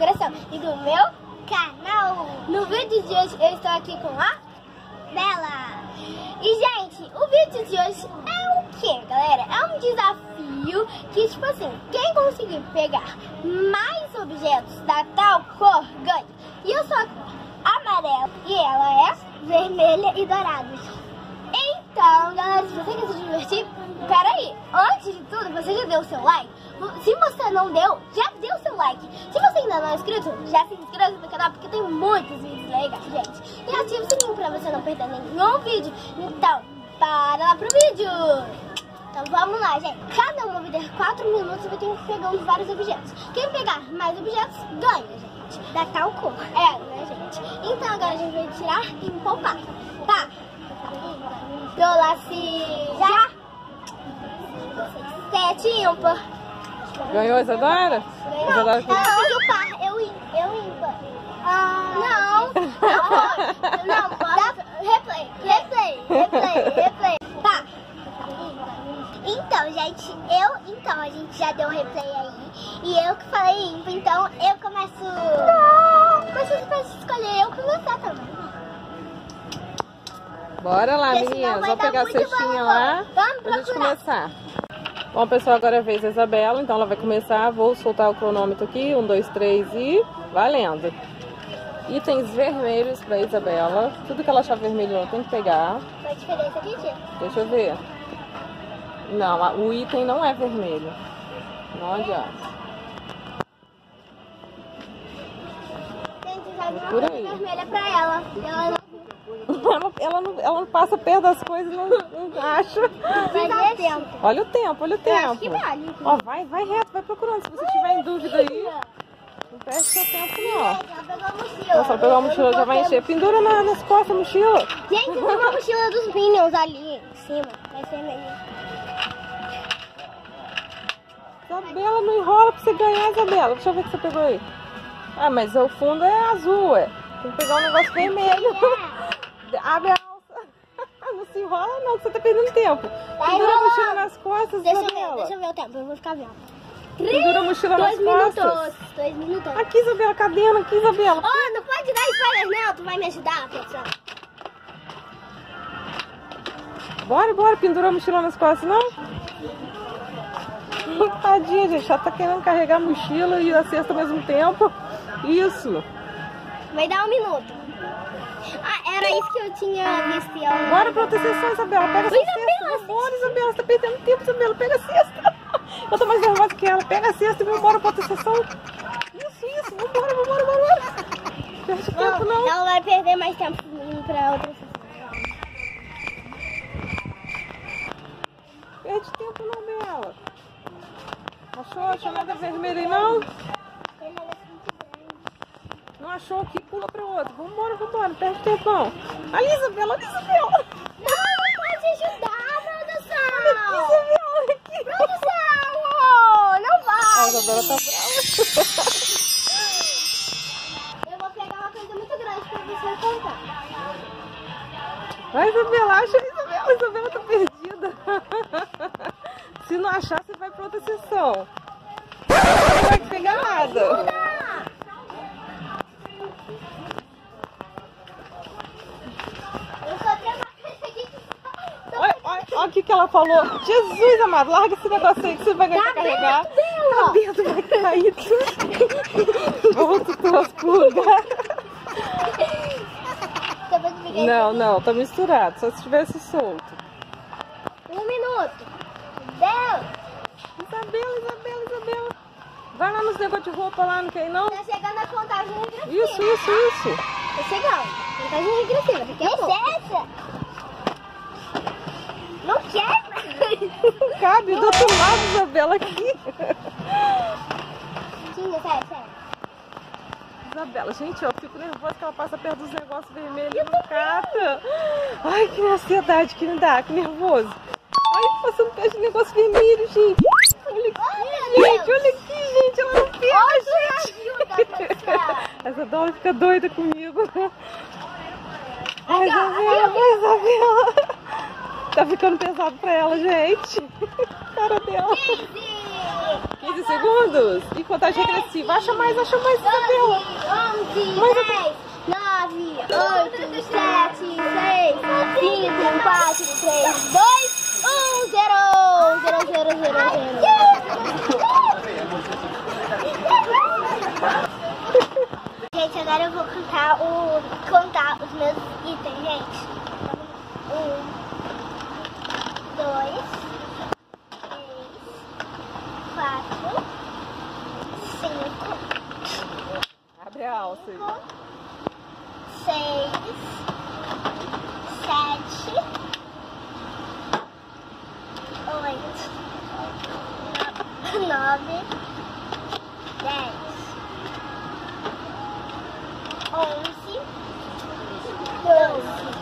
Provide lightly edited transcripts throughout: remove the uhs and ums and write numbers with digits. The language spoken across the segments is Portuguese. coração e do meu canal. No vídeo de hoje eu estou aqui com a Bela. E gente, o vídeo de hoje é o que, galera? É um desafio que tipo assim, quem conseguir pegar mais objetos da tal cor ganha. E eu sou amarela e ela é vermelha e dourada. Então, galera, se você quer se divertir, peraí, antes de tudo, você já deu o seu like? Se você não deu, já deu o seu like. Se você ainda não é inscrito, já se inscreve no canal, porque tem muitos vídeos legais, gente. E ativa o sininho pra você não perder nenhum vídeo. Então, para lá pro vídeo. Então vamos lá, gente. Cada um vai ter 4 minutos e vai ter que pegar vários objetos. Quem pegar mais objetos, ganha, gente. Da tal cor. É, né, gente? Então agora a gente vai tirar e poupar. Tá? Já 7 ímpar. Ganhou a Isadora? Não, Isadora ficou... ela pediu par, eu ímpar. Ah, não, não pode. Replay. Tá. Então, gente, a gente já deu um replay aí. E eu que falei ímpar, então eu começo. Não, vocês podem escolher eu que você também. Bora lá, meninas. Vamos pegar a cestinha lá pra gente começar. Bom, pessoal, agora é a vez da Isabela. Então ela vai começar. Vou soltar o cronômetro aqui. 1, 2, 3 e... valendo! Itens vermelhos pra Isabela. Tudo que ela achar vermelho ela tem que pegar. Qual a diferença aqui, tia? Deixa eu ver. Não, o item não é vermelho. Não adianta. Gente, já deu uma coisa vermelha pra ela. Ela não passa perto das coisas e não acha. Olha o tempo, olha o tempo. Eu acho que vale. Ó, vai reto, vai procurando. Se você tiver em dúvida aí, não perde seu tempo não. Ela só pegou a mochila, já vai encher. Pendura nas costas a mochila. Gente, tem uma mochila dos Minions ali em cima. Vai ser melhor. Isabela, não enrola pra você ganhar, Isabela. Deixa eu ver o que você pegou aí. Ah, mas o fundo é azul, ué. Tem que pegar um negócio vermelho. Abre a alça. Não se enrola não, você tá perdendo tempo. Pendura a mochila nas costas. Deixa eu ver o tempo, eu vou ficar vendo. Pendura a mochila nas costas. 2 minutos. Aqui, Isabela, cadena, aqui, Isabela. Oh, não pode dar spoiler não, tu vai me ajudar, pessoal. Bora, pendura a mochila nas costas, não? Tadinha, gente, já tá querendo carregar a mochila e a cesta ao mesmo tempo. Isso. Vai dar 1 minuto. Ah, era isso que eu tinha visto. Bora pra outra sessão, Isabela. Pega a cesta. Bora, Isabela. Você tá perdendo tempo, Isabela. Pega a cesta. Eu tô mais nervosa que ela. Pega a cesta e vambora pra outra sessão. Isso. Vambora. Não perde tempo, não. Ela vai perder mais tempo pra outra sessão. Perde tempo, não, Bela. Achou nada vermelho aí, não? Não achou aqui, pula para o outro. Vambora, não perde tempo não. Olha Isabela. Não pode ajudar, produção. Olha aqui, Isabela. Produção, não vai. A Isabela tá brava. Eu vou pegar uma coisa muito grande para você contar. Vai, Isabela, acha Isabela. Isabela tá perdida. Se não achar, você vai para outra sessão. Não vai pegar nada. Olha o que ela falou. Jesus amado, larga esse negócio aí que você vai ganhar pra carregar. Tá dentro, vai cair tudo. Volta pelas pulgas. Não, tá misturado. Só se tivesse solto. 1 minuto. Deus. Isabela. Vai lá nos negócios de roupa lá, não quer não? Tá chegando a contagem regressiva. Isso. Tá chegando. Contagem regressiva. Recessa. Não quebra! Cabe do outro lado, Isabela, aqui! Isabela, gente, eu fico nervosa que ela passa perto dos negócios vermelhos e não cata! Ai, que ansiedade que me dá, que nervoso! Ai, passando perto de negócio vermelho, gente! Olha aqui, gente! Ela não pega, gente! Essa dona fica doida comigo! Ai, Isabela! Tá ficando pesado pra ela, gente. Cara dela. 15 segundos. E contagem regressiva. Acha mais da Bela. 11, 10, 9, 8, 7, 6, 5, 4, 3, 2, 1, 0. 0, 0, 0, 0. Gente, agora eu vou contar os meus itens, gente. 1, 2, 3, 4, 5. Abre a alça aí. 6, 7, 8, 9, 10, 11,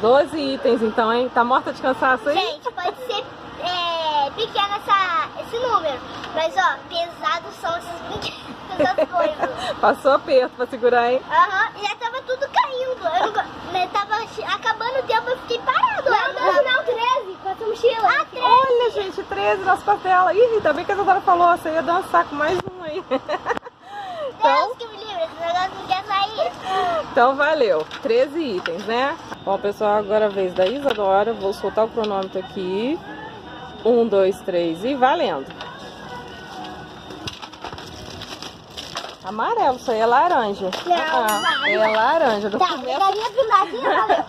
12 itens então, hein? Tá morta de cansaço aí? Gente, pode ser pequeno esse número, mas ó, pesados são essas coisas. Passou aperto pra segurar, hein? Aham, já tava tudo caindo. Eu tava acabando o tempo, eu fiquei parado. Não, 13, com essa mochila. Ah, 13. Olha, gente, 13, nossa patela. Ih, ainda bem que a doutora falou, você ia dançar com mais um aí. Então, que me livre, esse negócio não quer sair. Então valeu, 13 itens, né? Bom, pessoal, agora é a vez da Isadora. Vou soltar o cronômetro aqui. 1, 2, 3 e valendo. Amarelo, isso aí é laranja. Não, é laranja. Tá, galinha pintadinha, valeu.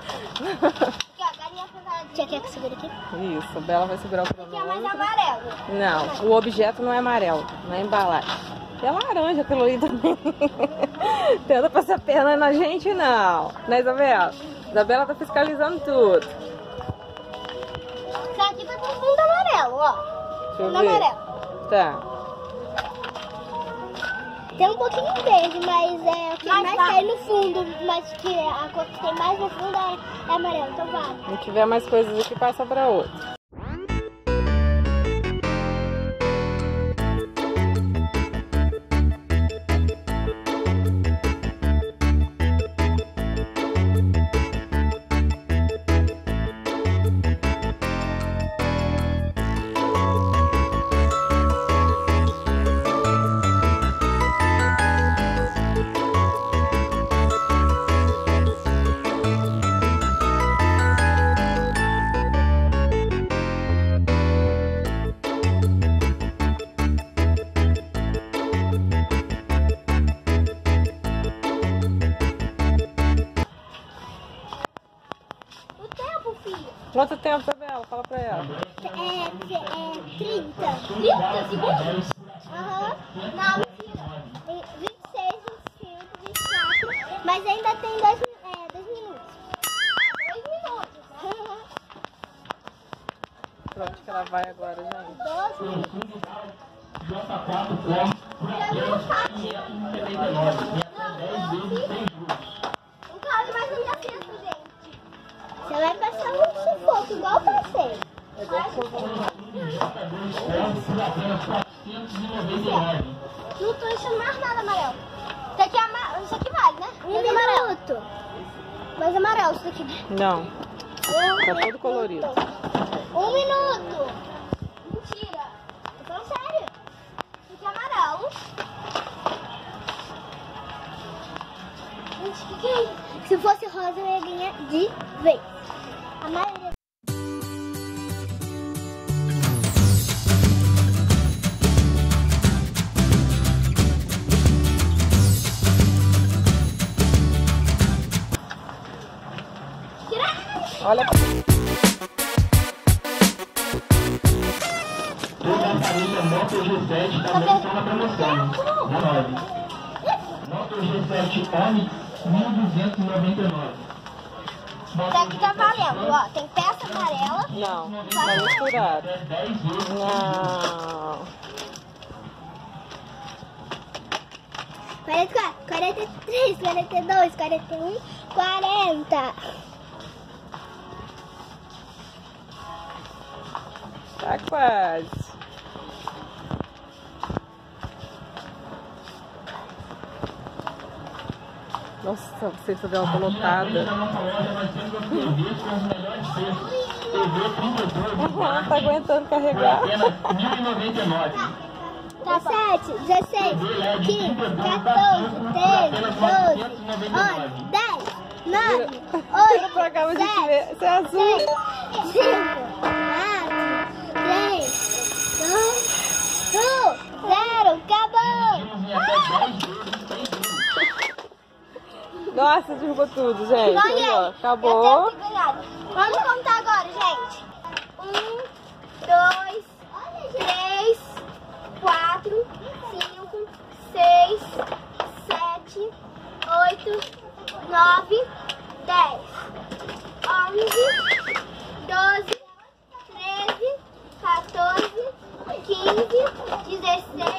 Galinha pintadinha. Quer que segure aqui? Isso, a Bela vai segurar o cronômetro. Aqui é mais amarelo. Não, o objeto não é amarelo, não é embalagem. É laranja pelo aí também. Tenta passar a perna na gente, não. Né, Isabela? Isabela tá fiscalizando tudo. Isso aqui tá com fundo amarelo, ó. Fundo amarelo. Tá. Tem um pouquinho verde, mas é o que mais cai no fundo. Mas que a cor que tem mais no fundo é amarelo, então vale. Se tiver mais coisas aqui, passa pra outra. Quanto tempo, Bela? Fala pra ela. 30. 30 segundos? Aham. Não, mentira. 26, 25, 24. Mas ainda tem 2 minutos. 2 minutos. Aham. Pra onde que ela vai agora, gente? 12 minutos. Não cabe mais na minha testa, gente. Você vai passar um sufoco, igual eu passei. Não tô enchendo mais nada amarelo. Isso aqui vale, né? Minuto. Mas amarelo isso aqui. Não. Tá todo colorido. 1 minuto. Mentira. Tô falando sério. Isso aqui é amarelo. Gente, o que é isso? Se fosse rosa, eu ia ganhar de vez. A maioria... Olha... Moto G7 também está na promoção. 19. Moto G7 Onix. 1.299. Isso aqui tá valendo, ó. Tem peça amarela. Não, tá misturado. Não. 44, 43, 42, 41, 40. Tá quase. Nossa, vocês estão dando uma lotada. Tá aguentando carregar. Tá, 17, 16, 15, 14, 13, 12, 11, 10, 9, 8, 7, 6, 5. Nossa, derrubou tudo, gente. Olha, acabou. Vamos contar agora, gente. 1, 2, 3, 4, 5, 6, 7, 8, 9, 10, 11, 12, 13, 14, 15, 16.